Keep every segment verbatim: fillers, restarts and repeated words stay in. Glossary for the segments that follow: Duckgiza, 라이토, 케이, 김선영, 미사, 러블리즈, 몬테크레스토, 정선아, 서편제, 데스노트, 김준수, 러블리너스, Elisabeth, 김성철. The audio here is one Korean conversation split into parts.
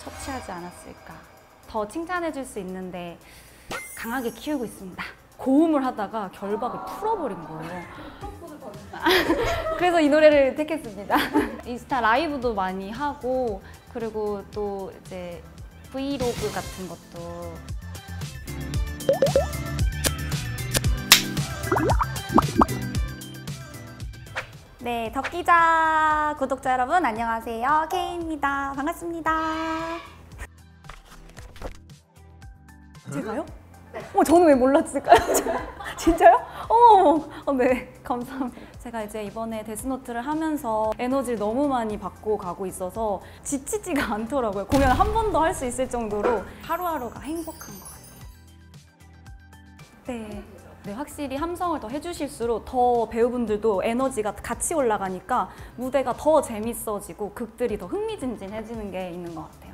처치하지 않았을까. 더 칭찬해 줄 수 있는데 강하게 키우고 있습니다. 고음을 하다가 결박을 풀어버린 거예요. 그래서 이 노래를 택했습니다. 인스타 라이브도 많이 하고, 그리고 또 이제 브이로그 같은 것도. 네, 덕기자 구독자 여러분 안녕하세요. 케이입니다. 반갑습니다. 제가요? 네. 어, 저는 왜 몰랐을까요? 진짜요? 어, 어, 네, 감사합니다. 제가 이제 이번에 데스노트를 하면서 에너지를 너무 많이 받고 가고 있어서 지치지가 않더라고요. 공연을 한 번 더 할 수 있을 정도로 하루하루가 행복한 것 같아요. 네. 네, 확실히 함성을 더 해주실수록 더 배우분들도 에너지가 같이 올라가니까 무대가 더 재밌어지고 극들이 더 흥미진진해지는 게 있는 것 같아요.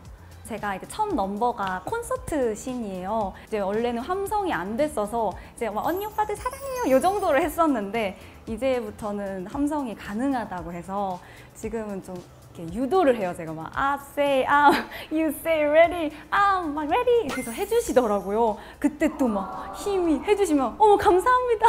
제가 이제 첫 넘버가 콘서트 씬이에요. 이제 원래는 함성이 안 됐어서 이제 막 언니 오빠들 사랑해요 이 정도로 했었는데, 이제부터는 함성이 가능하다고 해서 지금은 좀 이렇게 유도를 해요. 제가 막 I say I'm, you say ready, I'm 막 ready 이렇게 해서 해주시더라고요. 그때 또 막 힘이 해주시면 어머 감사합니다.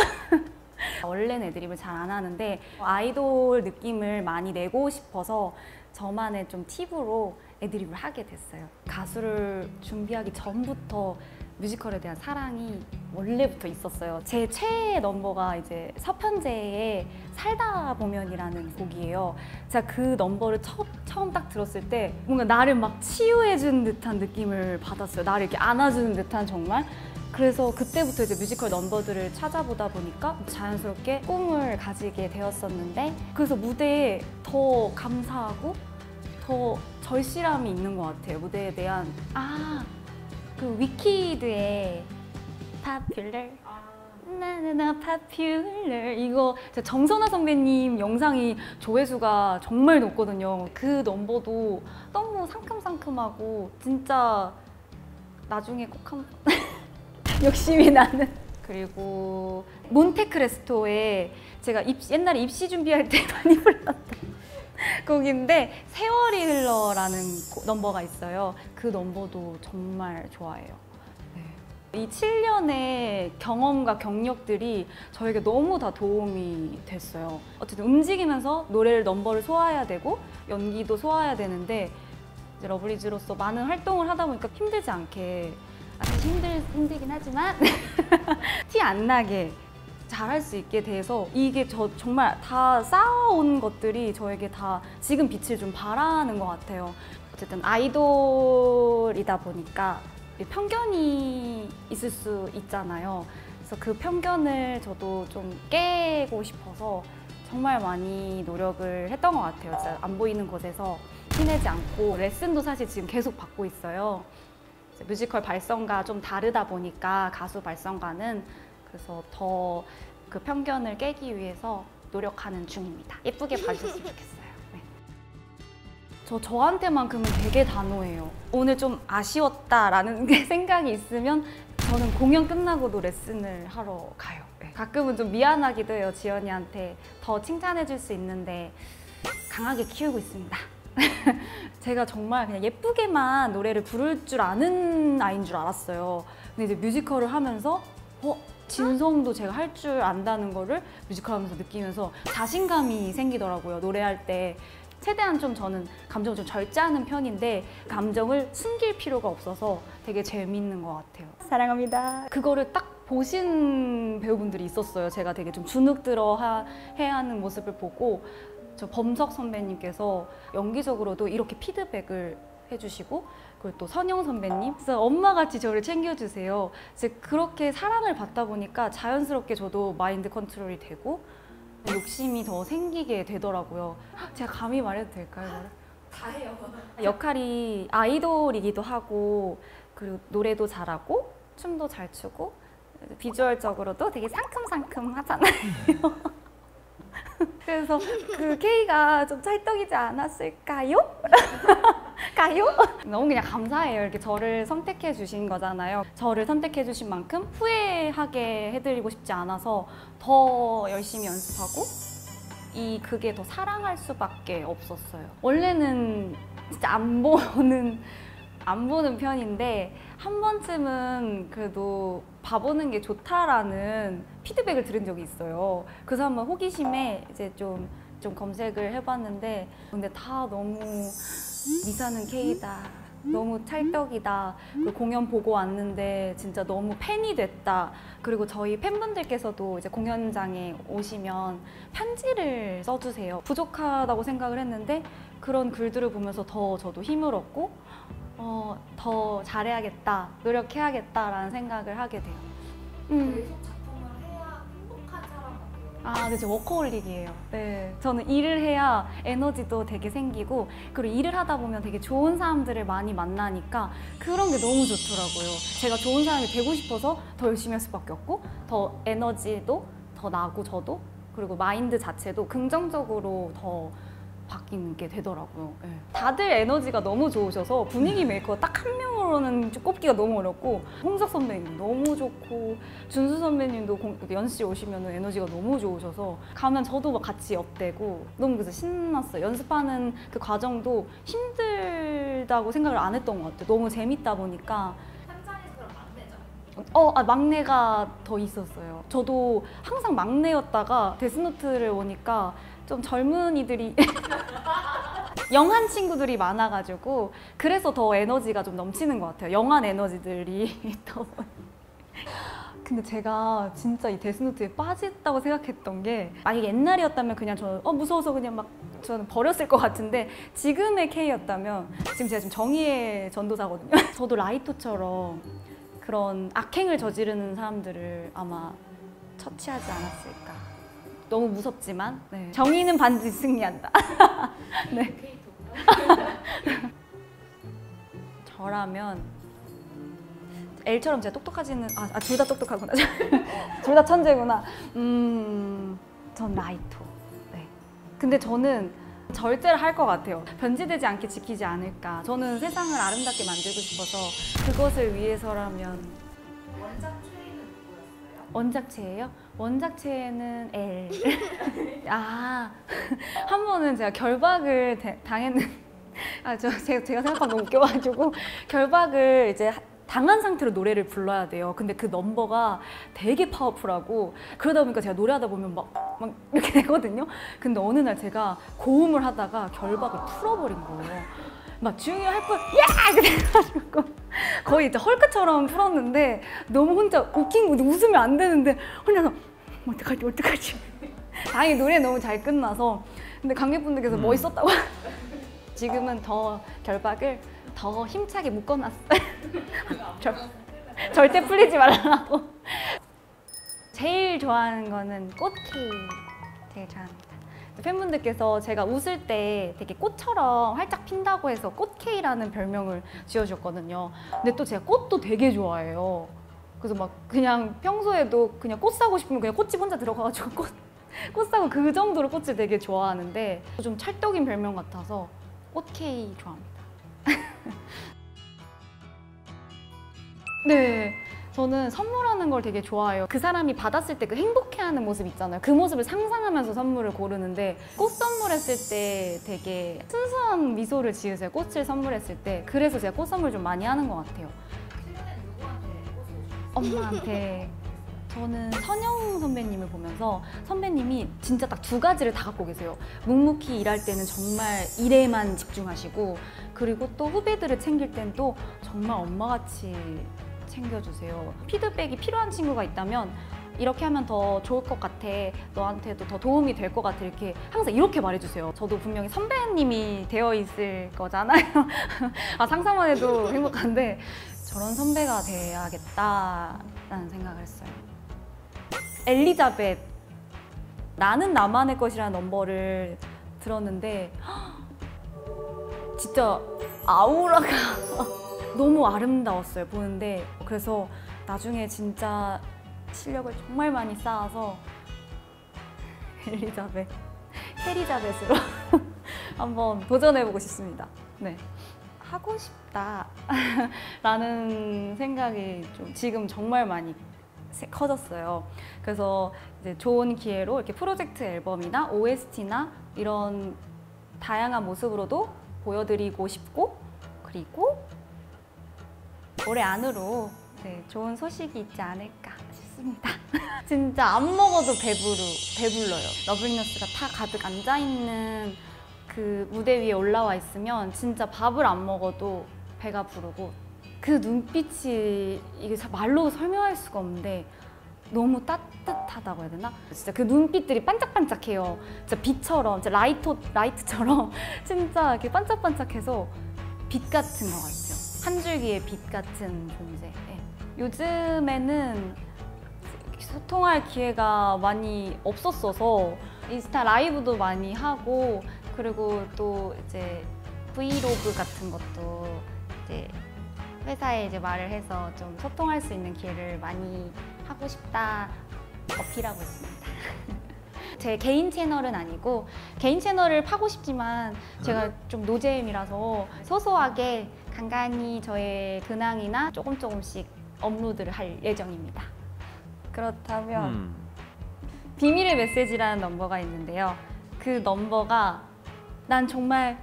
원래는 애드립을 잘 안 하는데 아이돌 느낌을 많이 내고 싶어서 저만의 좀 팁으로 애드립을 하게 됐어요. 가수를 준비하기 전부터 뮤지컬에 대한 사랑이 원래부터 있었어요. 제 최애 넘버가 이제 서편제의 살다 보면이라는 곡이에요. 제가 그 넘버를 첫, 처음 딱 들었을 때 뭔가 나를 막 치유해준 듯한 느낌을 받았어요. 나를 이렇게 안아주는 듯한 정말. 그래서 그때부터 이제 뮤지컬 넘버들을 찾아보다 보니까 자연스럽게 꿈을 가지게 되었었는데, 그래서 무대에 더 감사하고 더 절실함이 있는 것 같아요. 무대에 대한. 아, 그 위키드의 Popular, 나나나 Popular, 이거 정선아 선배님 영상이 조회수가 정말 높거든요. 그 넘버도 너무 상큼상큼하고 진짜 나중에 꼭 한번 욕심이 나는. 그리고 몬테크레스토에 제가 입시, 옛날에 입시 준비할 때 많이 불렀던 곡인데 세월이 흘러라는 넘버가 있어요. 그 넘버도 정말 좋아해요. 네. 이 칠 년의 경험과 경력들이 저에게 너무 다 도움이 됐어요. 어쨌든 움직이면서 노래를 넘버를 소화해야 되고 연기도 소화해야 되는데, 이제 러블리즈로서 많은 활동을 하다 보니까 힘들지 않게, 아주 힘들, 힘들긴 하지만 티 안 나게 잘할 수 있게 돼서, 이게 저 정말 다 쌓아온 것들이 저에게 다 지금 빛을 좀 발하는 것 같아요. 어쨌든 아이돌이다 보니까 편견이 있을 수 있잖아요. 그래서 그 편견을 저도 좀 깨고 싶어서 정말 많이 노력을 했던 것 같아요. 진짜 안 보이는 곳에서 티내지 않고, 레슨도 사실 지금 계속 받고 있어요. 뮤지컬 발성과 좀 다르다 보니까 가수 발성과는, 그래서 더 그 편견을 깨기 위해서 노력하는 중입니다. 예쁘게 봐주셨으면 좋겠어요. 네. 저 저한테만큼은 되게 단호해요. 오늘 좀 아쉬웠다라는 게 생각이 있으면 저는 공연 끝나고도 레슨을 하러 가요. 네. 가끔은 좀 미안하기도 해요. 지연이한테 더 칭찬해 줄 수 있는데 강하게 키우고 있습니다. 제가 정말 그냥 예쁘게만 노래를 부를 줄 아는 아이인 줄 알았어요. 근데 이제 뮤지컬을 하면서 어? 진성도 제가 할 줄 안다는 거를 뮤지컬 하면서 느끼면서 자신감이 생기더라고요. 노래할 때 최대한 좀 저는 감정을 좀 절제하는 편인데 감정을 숨길 필요가 없어서 되게 재밌는 것 같아요. 사랑합니다. 그거를 딱 보신 배우분들이 있었어요. 제가 되게 좀 주눅들어 해하는 모습을 보고, 저 범석 선배님께서 연기적으로도 이렇게 피드백을 해주시고, 그리고 또 선영 선배님, 그래서 엄마같이 저를 챙겨주세요. 이제 그렇게 사랑을 받다 보니까 자연스럽게 저도 마인드 컨트롤이 되고 욕심이 더 생기게 되더라고요. 제가 감히 말해도 될까요? 다 해요. 역할이 아이돌이기도 하고, 그리고 노래도 잘하고 춤도 잘 추고 비주얼적으로도 되게 상큼상큼하잖아요. 그래서 그 K가 좀 찰떡이지 않았을까요? 가요? 너무 그냥 감사해요. 이렇게 저를 선택해 주신 거잖아요. 저를 선택해 주신 만큼 후회하게 해드리고 싶지 않아서 더 열심히 연습하고, 이 그게 더 사랑할 수밖에 없었어요. 원래는 진짜 안 보는 안 보는 편인데 한 번쯤은 그래도 봐보는 게 좋다라는 피드백을 들은 적이 있어요. 그래서 한번 호기심에 이제 좀, 좀 검색을 해봤는데 근데 다 너무 미사는 K다, 너무 찰떡이다, 공연 보고 왔는데 진짜 너무 팬이 됐다. 그리고 저희 팬분들께서도 이제 공연장에 오시면 편지를 써주세요. 부족하다고 생각을 했는데 그런 글들을 보면서 더 저도 힘을 얻고 어, 더 잘해야겠다, 노력해야겠다라는 생각을 하게 돼요. 음. 계속 작품을 해야 행복한 사람 같아요. 아, 네, 저 워커홀릭이에요. 네, 저는 일을 해야 에너지도 되게 생기고 그리고 일을 하다 보면 되게 좋은 사람들을 많이 만나니까 그런 게 너무 좋더라고요. 제가 좋은 사람이 되고 싶어서 더 열심히 할 수밖에 없고 더 에너지도 더 나고 저도 그리고 마인드 자체도 긍정적으로 더 바뀌는 게 되더라고요. 네. 다들 에너지가 너무 좋으셔서 분위기 메이커 딱 한 명으로는 꼽기가 너무 어렵고 홍석 선배님 너무 좋고 준수 선배님도 연습실 오시면 에너지가 너무 좋으셔서 가면 저도 막 같이 업되고 너무 그래서 신났어요. 연습하는 그 과정도 힘들다고 생각을 안 했던 것 같아요. 너무 재밌다 보니까. 어, 아, 막내가 더 있었어요. 저도 항상 막내였다가 데스노트를 오니까 좀 젊은이들이 영한 친구들이 많아가지고 그래서 더 에너지가 좀 넘치는 것 같아요. 영한 에너지들이 있다 보니 근데 제가 진짜 이 데스노트에 빠졌다고 생각했던 게 만약에 옛날이었다면 그냥 저는 어 무서워서 그냥 막 저는 버렸을 것 같은데 지금의 K였다면 지금 제가 지금 정의의 전도사거든요. 저도 라이토처럼 그런 악행을 저지르는 사람들을 아마 처치하지 않았을까. 너무 무섭지만 네. 정의는 반드시 승리한다. 네. 저라면 L처럼 제가 똑똑하지는 아, 아, 둘 다 똑똑하구나. 둘 다 천재구나. 음, 전 라이토. 네. 근데 저는 절대로 할 것 같아요. 변질되지 않게 지키지 않을까. 저는 세상을 아름답게 만들고 싶어서 그것을 위해서라면. 원작 최애는 누구였어요? 원작 최애요? 원작 최애는 L. 아, 한 번은 제가 결박을 대, 당했는. 아, 저 제가, 제가 생각하면 너무 웃겨가지고 결박을 이제. 당한 상태로 노래를 불러야 돼요. 근데 그 넘버가 되게 파워풀하고 그러다 보니까 제가 노래하다 보면 막, 막 이렇게 되거든요. 근데 어느 날 제가 고음을 하다가 결박을 풀어버린 거예요. 막 중요할 뻔, 야! 이렇게 돼가지고 거의 이제 헐크처럼 풀었는데 너무 혼자 웃긴 거 웃으면 안 되는데 혼자서 어떡하지 어떡하지. 다행히 노래 너무 잘 끝나서 근데 관객분들께서 음. 멋있었다고 지금은 더 결박을 더 힘차게 묶어놨어요. 절, 절대 풀리지 말라고. 제일 좋아하는 거는 꽃 케이크 제일 좋아합니다. 팬분들께서 제가 웃을 때 되게 꽃처럼 활짝 핀다고 해서 꽃 케이크라는 별명을 지어주셨거든요. 근데 또 제가 꽃도 되게 좋아해요. 그래서 막 그냥 평소에도 그냥 꽃 사고 싶으면 그냥 꽃집 혼자 들어가가지고 꽃, 꽃 사고 그 정도로 꽃을 되게 좋아하는데 좀 찰떡인 별명 같아서 꽃 케이크 좋아합니다. 네, 저는 선물하는 걸 되게 좋아해요. 그 사람이 받았을 때 그 행복해하는 모습 있잖아요. 그 모습을 상상하면서 선물을 고르는데 꽃 선물했을 때 되게 순수한 미소를 지으세요. 꽃을 선물했을 때. 그래서 제가 꽃 선물 좀 많이 하는 것 같아요. 최근에 누구한테 꽃을 주셨어요? 엄마한테. 저는 선영 선배님을 보면서 선배님이 진짜 딱 두 가지를 다 갖고 계세요. 묵묵히 일할 때는 정말 일에만 집중하시고 그리고 또 후배들을 챙길 땐 또 정말 엄마같이 챙겨주세요. 피드백이 필요한 친구가 있다면 이렇게 하면 더 좋을 것 같아, 너한테도 더 도움이 될 것 같아 이렇게 항상 이렇게 말해주세요. 저도 분명히 선배님이 되어 있을 거잖아요. 아, 상상만 해도 행복한데 저런 선배가 돼야겠다라는 생각을 했어요. 엘리자벳, 나는 나만의 것이라는 넘버를 들었는데 헉, 진짜 아우라가 너무 아름다웠어요. 보는데 그래서 나중에 진짜 실력을 정말 많이 쌓아서 엘리자벳, 캐리자벳으로 한번 도전해보고 싶습니다. 네, 하고 싶다 라는 생각이 좀 지금 정말 많이 커졌어요. 그래서 이제 좋은 기회로 이렇게 프로젝트 앨범이나 오에스티나 이런 다양한 모습으로도 보여드리고 싶고 그리고 올해 안으로 네, 좋은 소식이 있지 않을까 싶습니다. 진짜 안 먹어도 배부르, 배불러요. 러블리너스가 다 가득 앉아있는 그 무대 위에 올라와 있으면 진짜 밥을 안 먹어도 배가 부르고, 그 눈빛이 이게 말로 설명할 수가 없는데 너무 따뜻하다고 해야 되나? 진짜 그 눈빛들이 반짝반짝해요. 진짜 빛처럼, 진짜 라이토, 라이트처럼 진짜 이렇게 반짝반짝해서 빛 같은 것 같아요. 한 줄기의 빛 같은 존재. 네. 요즘에는 소통할 기회가 많이 없었어서 인스타 라이브도 많이 하고, 그리고 또 이제 브이로그 같은 것도 이제 회사에 이제 말을 해서 좀 소통할 수 있는 기회를 많이 하고 싶다 어필하고 있습니다. 제 개인 채널은 아니고, 개인 채널을 파고 싶지만 제가 좀 노잼이라서 소소하게 간간히 저의 근황이나 조금 조금씩 업로드를 할 예정입니다. 그렇다면 음. 비밀의 메시지라는 넘버가 있는데요. 그 넘버가 난 정말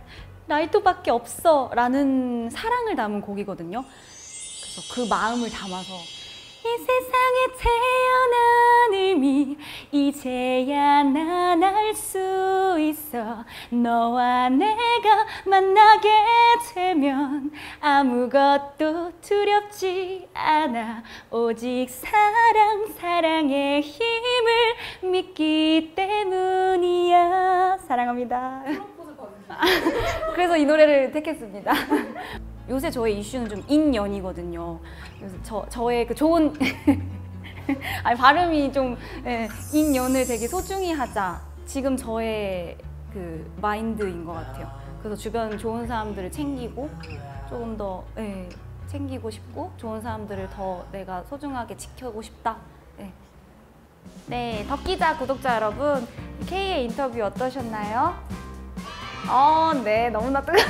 라이토밖에 없어 라는 사랑을 담은 곡이거든요. 그래서 그 마음을 담아서 이 세상에 태어난 의미 이제야 난 알 수 있어. 너와 내가 만나게 되면 아무것도 두렵지 않아. 오직 사랑, 사랑의 힘을 믿기 때문이야. 사랑합니다. 그래서 이 노래를 택했습니다. 요새 저의 이슈는 좀 인연이거든요. 그래서 저, 저의 그 좋은 아니, 발음이 좀 예, 인연을 되게 소중히 하자, 지금 저의 그 마인드인 것 같아요. 그래서 주변 좋은 사람들을 챙기고 조금 더 예, 챙기고 싶고, 좋은 사람들을 더 내가 소중하게 지키고 싶다. 예. 네, 덕기자 구독자 여러분, K의 인터뷰 어떠셨나요? 어, 네, 너무나 뜨거워.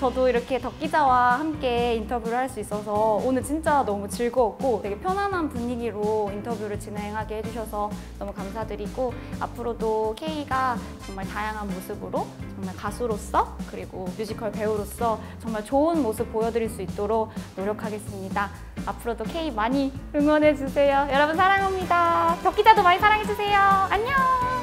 저도 이렇게 덕기자와 함께 인터뷰를 할 수 있어서 오늘 진짜 너무 즐거웠고, 되게 편안한 분위기로 인터뷰를 진행하게 해주셔서 너무 감사드리고, 앞으로도 K가 정말 다양한 모습으로 정말 가수로서 그리고 뮤지컬 배우로서 정말 좋은 모습 보여드릴 수 있도록 노력하겠습니다. 앞으로도 K 많이 응원해주세요. 여러분 사랑합니다. 덕기자도 많이 사랑해주세요. 안녕!